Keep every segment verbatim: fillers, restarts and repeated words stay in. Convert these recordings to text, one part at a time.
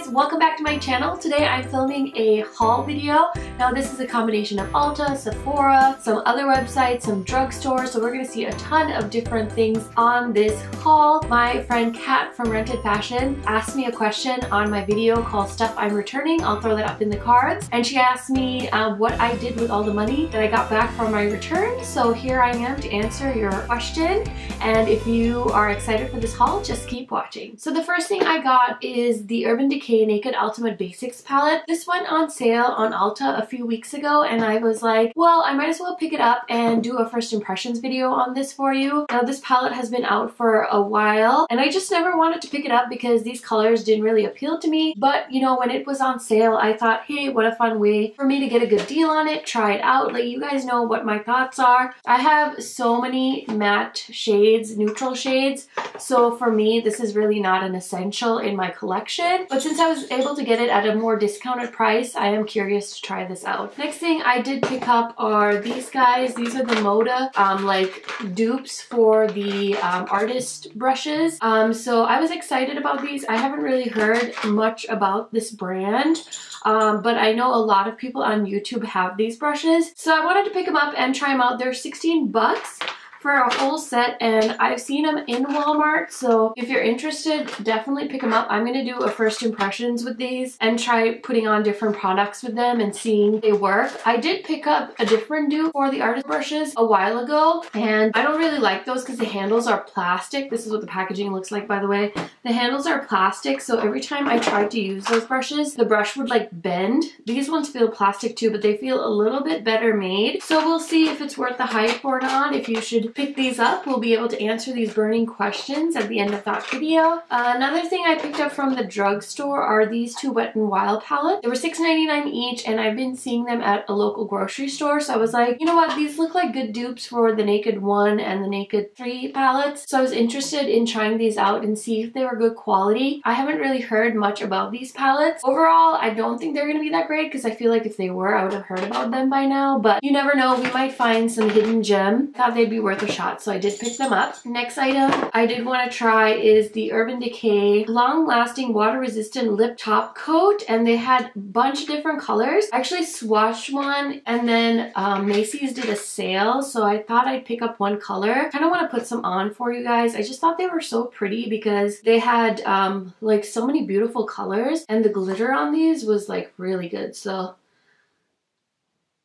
guys, welcome back to my channel. Today I'm filming a haul video. Now this is a combination of Ulta, Sephora, some other websites, some drugstores, so we're going to see a ton of different things on this haul. My friend Kat from Rented Fashion asked me a question on my video called Stuff I'm Returning. I'll throw that up in the cards. And she asked me uh, what I did with all the money that I got back from my return. So here I am to answer your question. And if you are excited for this haul, just keep watching. So the first thing I got is the Urban Decay Naked Ultimate Basics palette. This went on sale on Ulta a few weeks ago and I was like, well, I might as well pick it up and do a first impressions video on this for you. Now this palette has been out for a while and I just never wanted to pick it up because these colors didn't really appeal to me. But you know, when it was on sale, I thought, hey, what a fun way for me to get a good deal on it, try it out, let you guys know what my thoughts are. I have so many matte shades, neutral shades, so for me, this is really not an essential in my collection. But since I was able to get it at a more discounted price, I am curious to try this out. Next thing I did pick up are these guys. These are the Moda um, like dupes for the um, artist brushes. Um, so I was excited about these. I haven't really heard much about this brand, um, but I know a lot of people on YouTube have these brushes. So I wanted to pick them up and try them out. They're sixteen bucks. For a whole set, and I've seen them in Walmart, so if you're interested, definitely pick them up. I'm gonna do a first impressions with these and try putting on different products with them and seeing if they work. I did pick up a different dupe for the artist brushes a while ago, and I don't really like those because the handles are plastic. This is what the packaging looks like, by the way. The handles are plastic, so every time I tried to use those brushes, the brush would like bend. These ones feel plastic too, but they feel a little bit better made. So we'll see if it's worth the hype or not. If you should pick these up, we'll be able to answer these burning questions at the end of that video. Uh, another thing I picked up from the drugstore are these two Wet n' Wild palettes. They were six ninety-nine each, and I've been seeing them at a local grocery store, so I was like, you know what, these look like good dupes for the Naked one and the Naked three palettes, so I was interested in trying these out and see if they were good quality. I haven't really heard much about these palettes. Overall, I don't think they're gonna be that great because I feel like if they were, I would have heard about them by now, but you never know, we might find some hidden gem. I thought they'd be worth a shot, so I did pick them up. Next item I did want to try is the Urban Decay long-lasting water-resistant lip top coat, and they had a bunch of different colors. I actually swatched one, and then um, Macy's did a sale, so I thought I'd pick up one color. Kind of want to put some on for you guys. I just thought they were so pretty because they had um, like so many beautiful colors, and the glitter on these was like really good. So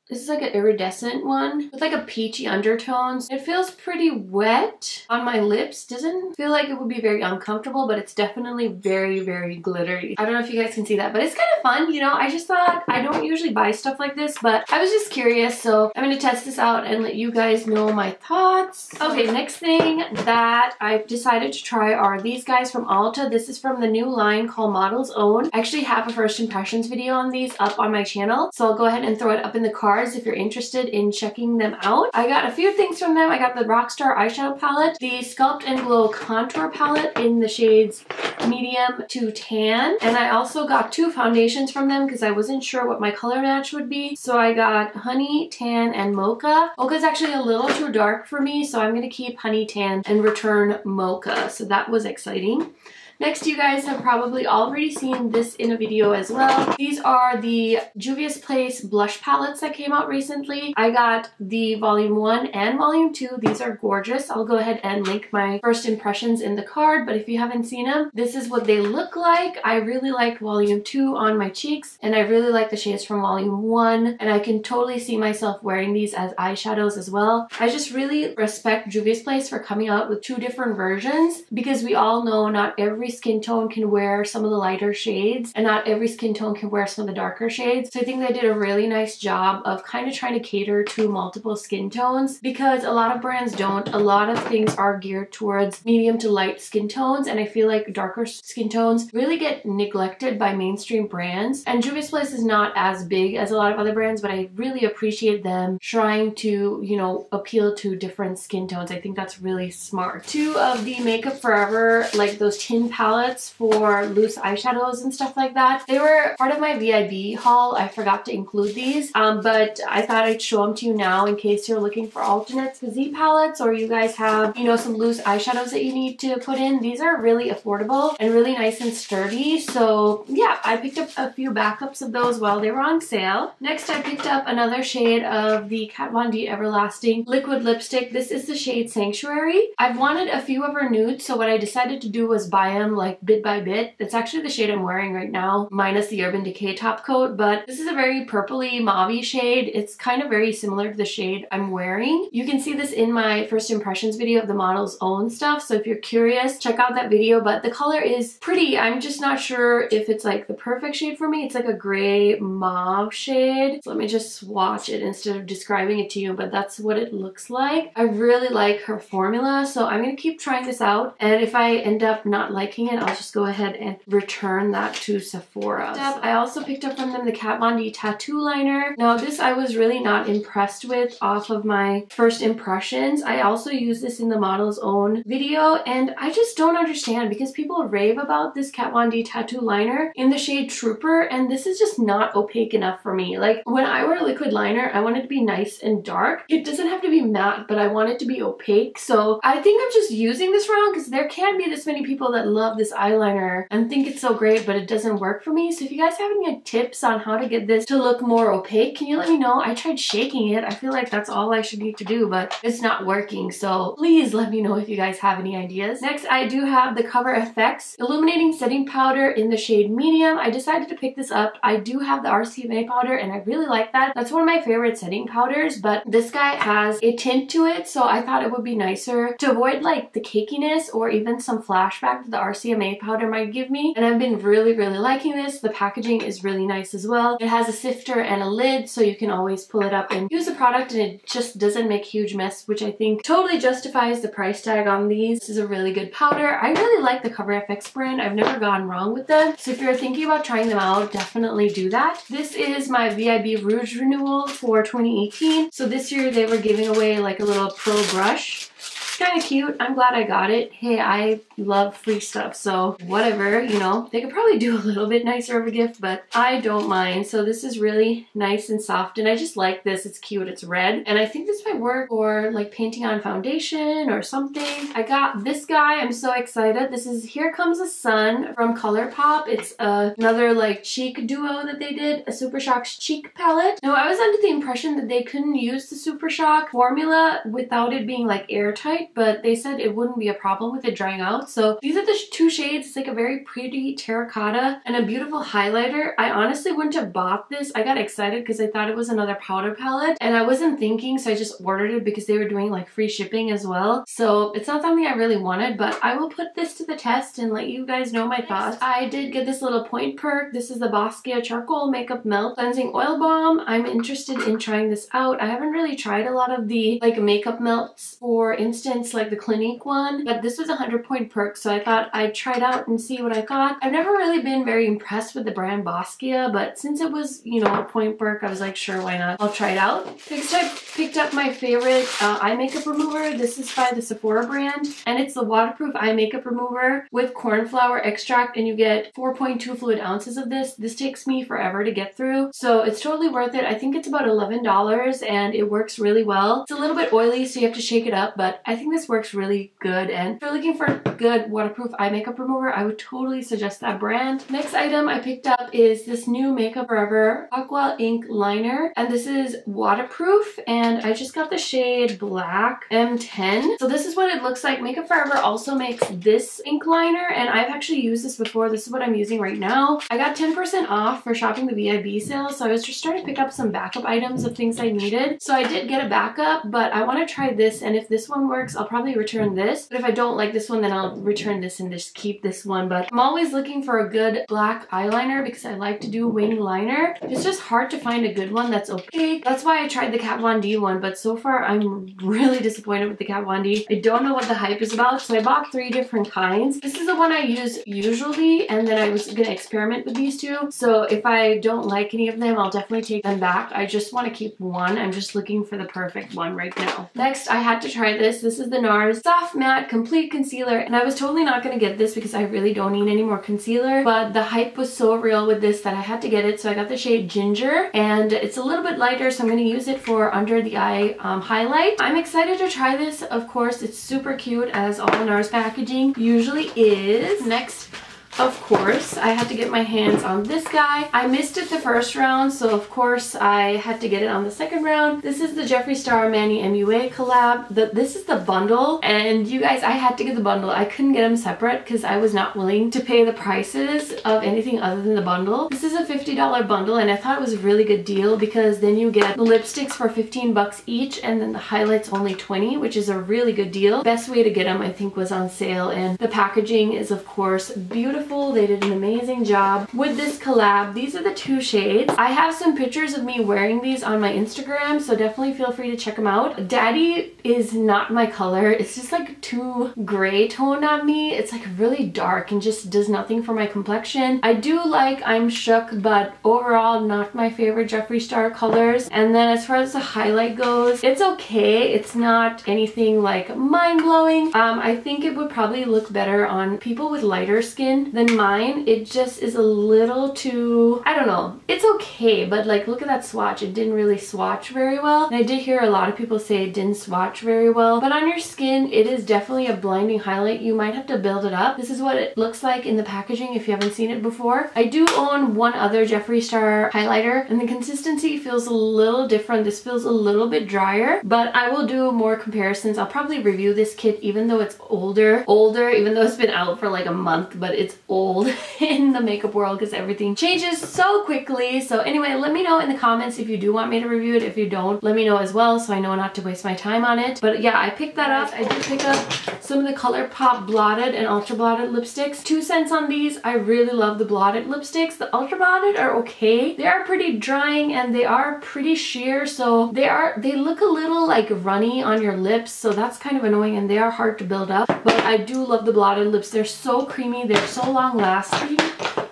this is like an iridescent one with like a peachy undertone. It feels pretty wet on my lips. Doesn't feel like it would be very uncomfortable, but it's definitely very, very glittery. I don't know if you guys can see that, but it's kind of fun, you know? I just thought, I don't usually buy stuff like this, but I was just curious, so I'm gonna test this out and let you guys know my thoughts. Okay, next thing that I've decided to try are these guys from Ulta. This is from the new line called Model's Own. I actually have a first impressions video on these up on my channel, so I'll go ahead and throw it up in the card if you're interested in checking them out. I got a few things from them. I got the Rockstar eyeshadow palette, the Sculpt and Glow contour palette in the shades medium to tan, and I also got two foundations from them because I wasn't sure what my color match would be. So I got Honey, Tan, and Mocha. Mocha is actually a little too dark for me, so I'm going to keep Honey, Tan, and return Mocha. So that was exciting. Next, you guys have probably already seen this in a video as well. These are the Juvia's Place blush palettes that came out recently. I got the volume one and volume two. These are gorgeous. I'll go ahead and link my first impressions in the card, but if you haven't seen them, this is what they look like. I really liked volume two on my cheeks, and I really like the shades from volume one, and I can totally see myself wearing these as eyeshadows as well. I just really respect Juvia's Place for coming out with two different versions because we all know not every skin tone can wear some of the lighter shades, and not every skin tone can wear some of the darker shades. So I think they did a really nice job of kind of trying to cater to multiple skin tones because a lot of brands don't. A lot of things are geared towards medium to light skin tones, and I feel like darker skin tones really get neglected by mainstream brands. And Juvia's Place is not as big as a lot of other brands, but I really appreciate them trying to, you know, appeal to different skin tones. I think that's really smart. Two of the Makeup Forever, like those tin palettes for loose eyeshadows and stuff like that. They were part of my V I B haul. I forgot to include these, um, but I thought I'd show them to you now in case you're looking for alternates to Z palettes, or you guys have, you know, some loose eyeshadows that you need to put in. These are really affordable and really nice and sturdy. So yeah, I picked up a few backups of those while they were on sale. Next, I picked up another shade of the Kat Von D Everlasting Liquid Lipstick. This is the shade Sanctuary. I've wanted a few of her nudes, so what I decided to do was buy them like bit by bit. It's actually the shade I'm wearing right now, minus the Urban Decay top coat, but this is a very purpley, mauve-y shade. It's kind of very similar to the shade I'm wearing. You can see this in my first impressions video of the model's own stuff, so if you're curious, check out that video, but the color is pretty. I'm just not sure if it's like the perfect shade for me. It's like a gray mauve shade. So let me just swatch it instead of describing it to you, but that's what it looks like. I really like her formula, so I'm gonna keep trying this out, and if I end up not liking it, I'll just go ahead and return that to Sephora. Next up, I also picked up from them the Kat Von D Tattoo Liner. Now this I was really not impressed with off of my first impressions. I also used this in the model's own video, and I just don't understand because people rave about this Kat Von D Tattoo Liner in the shade Trooper, and this is just not opaque enough for me. Like, when I wear a liquid liner, I want it to be nice and dark. It doesn't have to be matte, but I want it to be opaque. So I think I'm just using this wrong because there can be this many people that love this eyeliner and think it's so great, but it doesn't work for me. So if you guys have any tips on how to get this to look more opaque, can you let me know? I tried shaking it. I feel like that's all I should need to do, but it's not working. So please let me know if you guys have any ideas. Next, I do have the Cover F X Illuminating Setting Powder in the shade Medium. I decided to pick this up. I do have the R C M A powder and I really like that. That's one of my favorite setting powders, but this guy has a tint to it, so I thought it would be nicer to avoid like the cakiness or even some flashback that the R C M A powder might give me. And I've been really, really liking this. The packaging is really nice as well. It has a sifter and a lid, so you can always pull it up and use the product, and it just doesn't make huge mess, which I think totally justifies the price tag on these. This is a really good powder. I really like the Cover F X brand. I've never gone wrong with them. So if you're thinking about trying them out, definitely do that. This is my V I B Rouge renewal for twenty eighteen. So this year they were giving away like a little pro brush. Kind of cute. I'm glad I got it. Hey, I love free stuff, so whatever, you know. They could probably do a little bit nicer of a gift, but I don't mind. So this is really nice and soft, and I just like this. It's cute. It's red, and I think this might work for like painting on foundation or something. I got this guy. I'm so excited. This is Here Comes the Sun from Colourpop. It's uh, another like cheek duo that they did, a Super Shock's cheek palette. Now, I was under the impression that they couldn't use the Super Shock formula without it being like airtight, but they said it wouldn't be a problem with it drying out. So these are the two shades. It's like a very pretty terracotta and a beautiful highlighter. I honestly wouldn't have bought this. I got excited because I thought it was another powder palette, and I wasn't thinking, so I just ordered it because they were doing like free shipping as well. So it's not something I really wanted, but I will put this to the test and let you guys know my thoughts. I did get this little point perk. This is the Boskia Charcoal Makeup Melt Cleansing Oil Balm. I'm interested in trying this out. I haven't really tried a lot of the like makeup melts, for instance, like the Clinique one, but this was a one hundred point perk, so I thought I'd try it out and see what I thought. I've never really been very impressed with the brand Boskia, but since it was, you know, a point perk, I was like, sure, why not? I'll try it out. Next, I picked up my favorite uh, eye makeup remover. This is by the Sephora brand, and it's the waterproof eye makeup remover with cornflower extract, and you get four point two fluid ounces of this. This takes me forever to get through, so it's totally worth it. I think it's about eleven dollars, and it works really well. It's a little bit oily, so you have to shake it up, but I think this works really good, and if you're looking for a good waterproof eye makeup remover, I would totally suggest that brand. Next item I picked up is this new Makeup Forever Aqua Ink Liner, and this is waterproof, and I just got the shade Black M ten. So this is what it looks like. Makeup Forever also makes this ink liner, and I've actually used this before. This is what I'm using right now. I got ten percent off for shopping the V I B sale, so I was just trying to pick up some backup items of things I needed. So I did get a backup, but I want to try this, and if this one works, I'll probably return this, but if I don't like this one, then I'll return this and just keep this one. But I'm always looking for a good black eyeliner because I like to do wing liner. It's just hard to find a good one that's opaque. That's why I tried the Kat Von D one, but so far I'm really disappointed with the Kat Von D. I don't know what the hype is about, so I bought three different kinds. This is the one I use usually, and then I was gonna experiment with these two, so if I don't like any of them, I'll definitely take them back. I just want to keep one. I'm just looking for the perfect one right now. Next, I had to try this. This is is the NARS Soft Matte Complete Concealer, and I was totally not going to get this because I really don't need any more concealer, but the hype was so real with this that I had to get it. So I got the shade Ginger, and it's a little bit lighter, so I'm going to use it for under the eye um, highlight. I'm excited to try this. Of course, it's super cute, as all the NARS packaging usually is. Next, of course, I had to get my hands on this guy. I missed it the first round, so of course I had to get it on the second round. This is the Jeffree Star Manny M U A collab. The, this is the bundle, and you guys, I had to get the bundle. I couldn't get them separate because I was not willing to pay the prices of anything other than the bundle. This is a fifty dollar bundle, and I thought it was a really good deal because then you get the lipsticks for fifteen bucks each, and then the highlights only twenty, which is a really good deal. Best way to get them, I think, was on sale, and the packaging is, of course, beautiful. They did an amazing job with this collab. These are the two shades. I have some pictures of me wearing these on my Instagram, so definitely feel free to check them out. Daddy is not my color. It's just like too gray toned on me. It's like really dark and just does nothing for my complexion. I do like I'm Shook, but overall not my favorite Jeffree Star colors. And then as far as the highlight goes, it's okay. It's not anything like mind-blowing. Um, I think it would probably look better on people with lighter skin than mine. It just is a little too, I don't know, it's okay, but like look at that swatch. It didn't really swatch very well, and I did hear a lot of people say it didn't swatch very well, but on your skin it is definitely a blinding highlight. You might have to build it up. This is what it looks like in the packaging if you haven't seen it before. I do own one other Jeffree Star highlighter, and the consistency feels a little different. This feels a little bit drier, but I will do more comparisons. I'll probably review this kit even though it's older older even though it's been out for like a month, but it's old in the makeup world because everything changes so quickly. So anyway, let me know in the comments if you do want me to review it. If you don't, let me know as well, so I know not to waste my time on it. But yeah, I picked that up. I did pick up some of the Colourpop Blotted and Ultra Blotted lipsticks. Two cents on these. I really love the blotted lipsticks. The Ultra Blotted are okay. They are pretty drying and they are pretty sheer, so they are they look a little like runny on your lips, so that's kind of annoying, and they are hard to build up. But I do love the blotted lips. They're so creamy, they're so long lasting,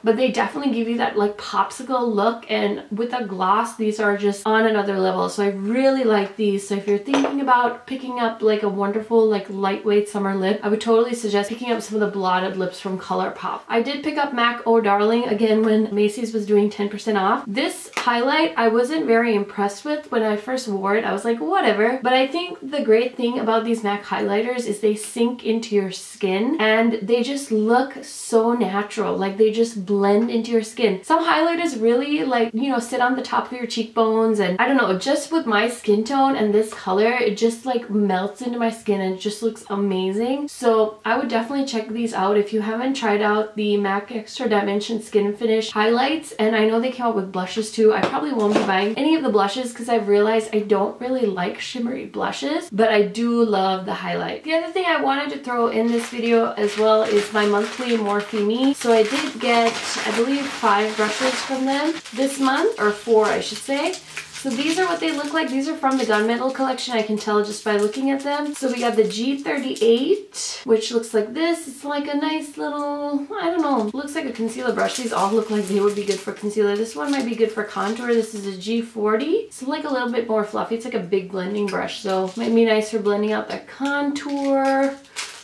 but they definitely give you that like popsicle look, and with a gloss these are just on another level. So I really like these. So if you're thinking about picking up like a wonderful like lightweight summer lip, I would totally suggest picking up some of the blotted lips from Colourpop. I did pick up MAC Oh Darling again when Macy's was doing ten percent off. This highlight I wasn't very impressed with when I first wore it. I was like whatever, but I think the great thing about these MAC highlighters is they sink into your skin and they just look so natural. Like they just blend into your skin. Some highlighters really like, you know, sit on the top of your cheekbones, and I don't know, just with my skin tone and this color, it just like melts into my skin and it just looks amazing. So I would definitely check these out if you haven't tried out the MAC Extra Dimension Skin Finish highlights. And I know they came out with blushes too. I probably won't be buying any of the blushes because I've realized I don't really like shimmery blushes, but I do love the highlight. The other thing I wanted to throw in this video as well is my monthly Morphe Me. So I did get, I believe, five brushes from them this month, or four I should say. So these are what they look like. These are from the Gunmetal Collection. I can tell just by looking at them. So we got the G thirty-eight, which looks like this. It's like a nice little, I don't know, looks like a concealer brush. These all look like they would be good for concealer. This one might be good for contour. This is a G forty. It's like a little bit more fluffy. It's like a big blending brush, so might be nice for blending out that contour.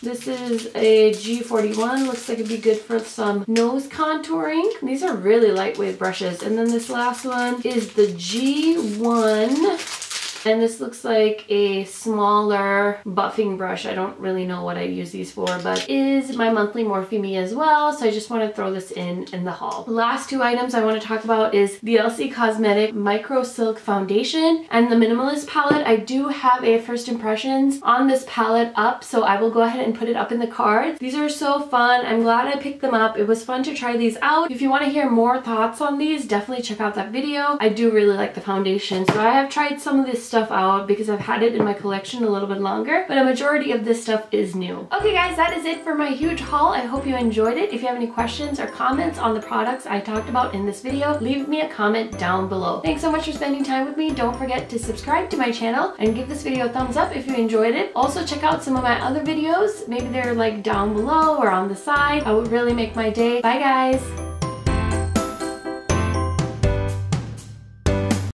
This is a G forty-one, looks like it'd be good for some nose contouring. These are really lightweight brushes. And then this last one is the G one. And this looks like a smaller buffing brush. I don't really know what I use these for, but is my monthly Morphe Me as well. So I just want to throw this in in the haul. The last two items I want to talk about is the L C Cosmetic Micro Silk Foundation and the Minimalist Palette. I do have a first impressions on this palette up, so I will go ahead and put it up in the cards. These are so fun. I'm glad I picked them up. It was fun to try these out. If you want to hear more thoughts on these, definitely check out that video. I do really like the foundation. So I have tried some of this stuff out because I've had it in my collection a little bit longer, but a majority of this stuff is new. Okay guys, that is it for my huge haul. I hope you enjoyed it. If you have any questions or comments on the products I talked about in this video, leave me a comment down below. Thanks so much for spending time with me. Don't forget to subscribe to my channel and give this video a thumbs up if you enjoyed it. Also check out some of my other videos. Maybe they're like down below or on the side. That would really make my day. Bye guys!